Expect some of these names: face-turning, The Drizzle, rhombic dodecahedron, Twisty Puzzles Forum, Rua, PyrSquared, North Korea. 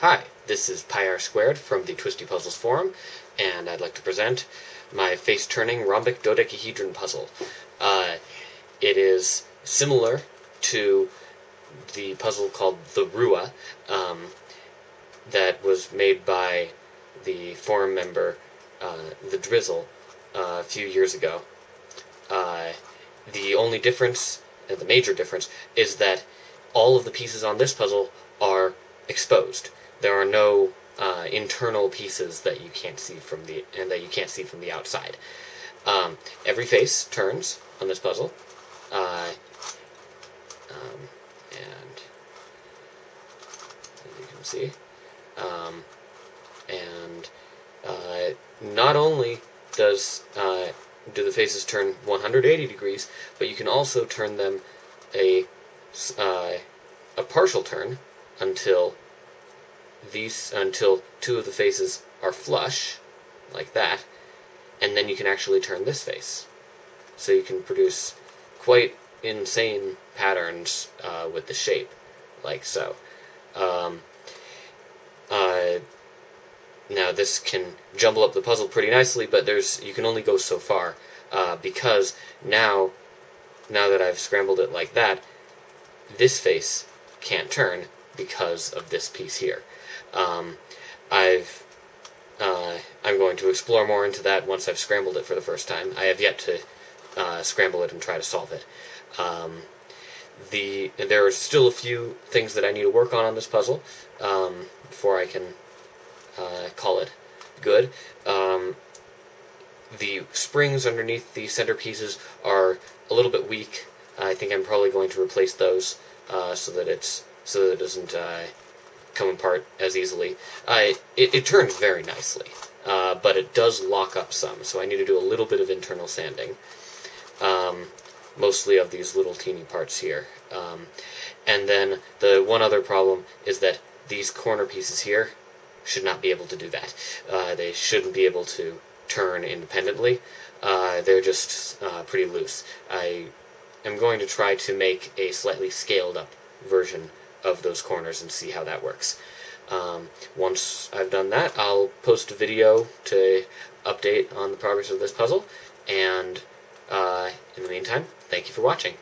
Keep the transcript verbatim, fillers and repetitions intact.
Hi, this is PyrSquared from the Twisty Puzzles Forum, and I'd like to present my face-turning rhombic dodecahedron puzzle. Uh, it is similar to the puzzle called the Rua um, that was made by the forum member, uh, The Drizzle, uh, a few years ago. Uh, the only difference, the major difference, is that all of the pieces on this puzzle are exposed. There are no uh, internal pieces that you can't see from the and that you can't see from the outside. Um, every face turns on this puzzle, uh, um, and as you can see, um, and uh, not only does uh, do the faces turn one hundred eighty degrees, but you can also turn them a uh, a partial turn until these until two of the faces are flush, like that, and then you can actually turn this face. So you can produce quite insane patterns uh, with the shape, like so. Um, uh, now this can jumble up the puzzle pretty nicely, but there's you can only go so far uh, because now, now that I've scrambled it like that, this face can't turn because of this piece here. Um, I've, uh, I'm going to explore more into that once I've scrambled it for the first time. I have yet to uh, scramble it and try to solve it. Um, the, there are still a few things that I need to work on on this puzzle um, before I can uh, call it good. Um, the springs underneath the centerpieces are a little bit weak. I think I'm probably going to replace those uh, so that it's so that it doesn't uh, come apart as easily. Uh, it, it turns very nicely, uh, but it does lock up some, so I need to do a little bit of internal sanding, um, mostly of these little teeny parts here. Um, and then the one other problem is that these corner pieces here should not be able to do that. Uh, they shouldn't be able to turn independently. Uh, they're just uh, pretty loose. I am going to try to make a slightly scaled-up version of those corners and see how that works. Um, once I've done that, I'll post a video to update on the progress of this puzzle, and uh, in the meantime, thank you for watching.